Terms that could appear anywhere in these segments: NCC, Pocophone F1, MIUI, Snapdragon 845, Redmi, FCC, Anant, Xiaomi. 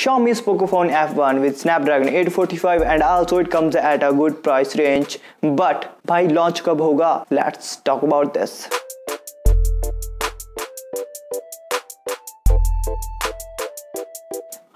Xiaomi's Pocophone F1 with Snapdragon 845, and also it comes at a good price range. But bhai, launch kab hoga? Let's talk about this.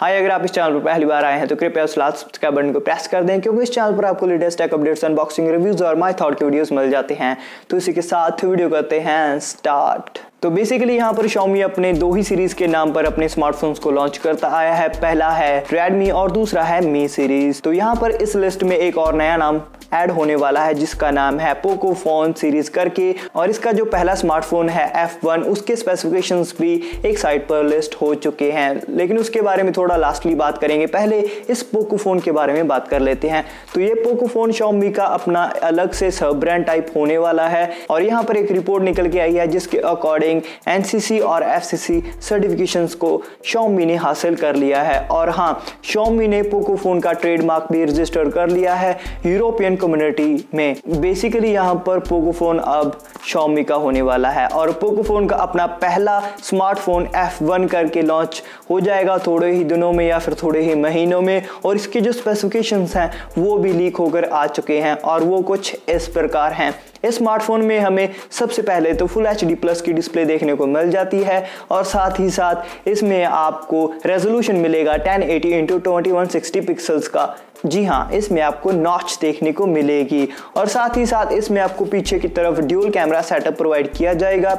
हाय, अगर आप इस channel पर पहली बार आए हैं तो कृपया उस लाल सब्सक्राइब बटन को प्रेस कर दें, क्योंकि इस चैनल पर आपको latest tech updates, unboxing, reviews और माय थॉट के वीडियोस मिल जाते हैं। तो इसी के साथ वीडियो करते हैं स्टार्ट। तो बेसिकली यहाँ पर Xiaomi अपने दो ही सीरीज के नाम पर अपने स्मार्टफोन्स को लॉन्च करता आया है। पहला है Redmi और दूसरा है Mi सीरीज। तो यहाँ पर इस लिस्ट में एक और नया नाम ऐड होने वाला है, जिसका नाम है Pocophone सीरीज करके, और इसका जो पहला स्मार्टफोन है F1, उसके स्पेसिफिकेशंस भी एक साइट पर लिस्ट हो चुके हैं, लेकिन उसके बारे में थोड़ा लास्टली बात करेंगे। पहले इस Pocophone के बारे में बात कर लेते हैं। तो ये Pocophone Xiaomi का अपना अलग से सब ब्रांड टाइप होने वाला है, और यहाँ पर एक रिपोर्ट निकल के आई है जिसके अकॉर्डिंग NCC और FCC सर्टिफिकेशंस को Xiaomi ने हासिल कर लिया है। और हाँ, Xiaomi ने Pocophone का ट्रेडमार्क भी रजिस्टर कर लिया है यूरोपियन कम्युनिटी में। बेसिकली यहाँ पर Pocophone अब Xiaomi का होने वाला है, और Pocophone का अपना पहला स्मार्टफोन F1 करके लॉन्च हो जाएगा थोड़े ही दिनों में या फिर थोड़े ही महीनों में, और इसके जो स्पेसिफिकेशंस हैं वो भी लीक होकर आ चुके हैं, और वो कुछ इस प्रकार हैं। इस स्मार्टफोन में हमें सबसे पहले तो फुल HD+ की डिस्प्ले देखने को मिल जाती है, और साथ ही साथ इसमें आपको रेजोल्यूशन मिलेगा 1080x2160 पिक्सल्स का। जी हाँ, इसमें आपको नॉच देखने को मिलेगी, और साथ ही साथ इसमें आपको पीछे की तरफ ड्यूल कैमरा सेटअप प्रोवाइड किया जाएगा।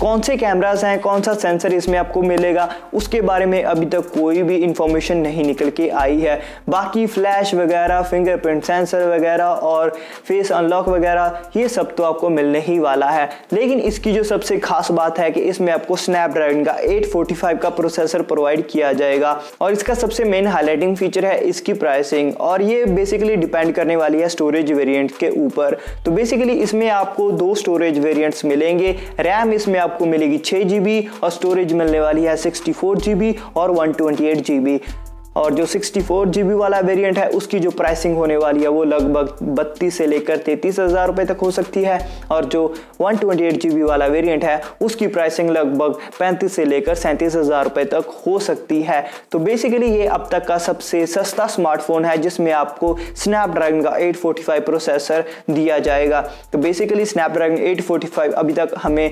कौन से कैमरास हैं, कौन सा सेंसर इसमें आपको मिलेगा, उसके बारे में अभी तक कोई भी इंफॉर्मेशन नहीं निकल के आई है। बाकी फ्लैश वगैरह, फिंगरप्रिंट सेंसर वगैरह और फेस अनलॉक वगैरह, ये सब तो आपको मिलने ही वाला है। लेकिन इसकी जो सबसे खास बात है कि इसमें आपको स्नैपड्रैगन का 845 का प्रोसेसर प्रोवाइड किया जाएगा, और इसका सबसे मेन हाईलाइटिंग फीचर है इसकी प्राइसिंग, और ये बेसिकली डिपेंड करने वाली है स्टोरेज वेरिएंट के ऊपर। तो बेसिकली इसमें आपको दो स्टोरेज वेरिएंट्स मिलेंगे। रैम इसमें आपको मिलेगी 6 GB और स्टोरेज मिलने वाली है 64 GB और 128 GB, और जो 64 GB वाला वेरिएंट है उसकी जो प्राइसिंग होने वाली है वो लगभग 32,000 से लेकर 33,000 रुपये तक हो सकती है, और जो 128 GB वाला वेरिएंट है उसकी प्राइसिंग लगभग 35,000 से लेकर 37,000 रुपये तक हो सकती है। तो बेसिकली ये अब तक का सबसे सस्ता स्मार्टफोन है जिसमें आपको स्नैपड्रैगन का 845 प्रोसेसर दिया जाएगा। तो बेसिकली स्नैपड्रैगन 845 अभी तक हमें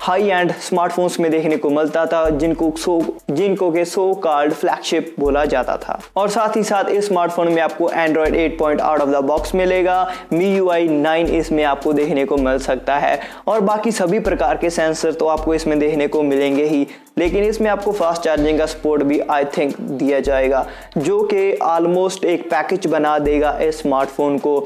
हाई एंड स्मार्टफोन्स में देखने को मिलता था, जिनको सो कॉल्ड फ्लैगशिप बोला जाता था। और साथ ही साथ इस स्मार्टफोन में आपको Android 8.8 out of the box मिलेगा। MIUI 9 इसमें आपको देखने को मिल सकता है, और बाकी सभी प्रकार के सेंसर तो आपको इसमें देखने को मिलेंगे ही, लेकिन इसमें आपको फास्ट चार्जिंग का सपोर्ट भी आई थिंक दिया जाएगा, जो कि ऑलमोस्ट एक पैकेज बना देगा इस स्मार्टफोन को।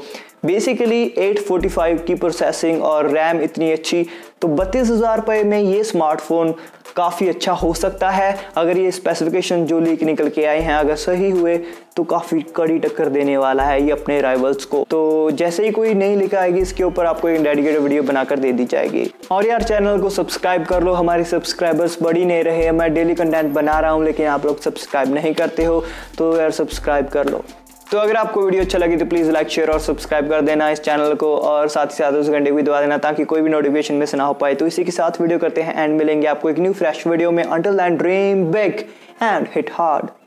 बेसिकली 845 की प्रोसेसिंग और रैम इतनी अच्छी, तो 32,000 रुपये में ये स्मार्टफोन काफ़ी अच्छा हो सकता है। अगर ये स्पेसिफिकेशन जो लीक निकल के आए हैं अगर सही हुए तो काफ़ी कड़ी टक्कर देने वाला है ये अपने राइवल्स को। तो जैसे ही कोई नई लिखा आएगी इसके ऊपर आपको एक डेडिकेटेड वीडियो बनाकर दे दी जाएगी। और यार, चैनल को सब्सक्राइब कर लो, हमारे सब्सक्राइबर्स बढ़ ही नहीं रहे। मैं डेली कंटेंट बना रहा हूँ लेकिन आप लोग सब्सक्राइब नहीं करते हो, तो यार सब्सक्राइब कर लो। तो अगर आपको वीडियो अच्छा लगे तो प्लीज़ लाइक, शेयर और सब्सक्राइब कर देना इस चैनल को, और साथ ही साथ उस घंटे को भी दबा देना ताकि कोई भी नोटिफिकेशन मिस ना हो पाए। तो इसी के साथ वीडियो करते हैं एंड मिलेंगे आपको एक न्यू फ्रेश वीडियो में। Until then, dream big and hit hard.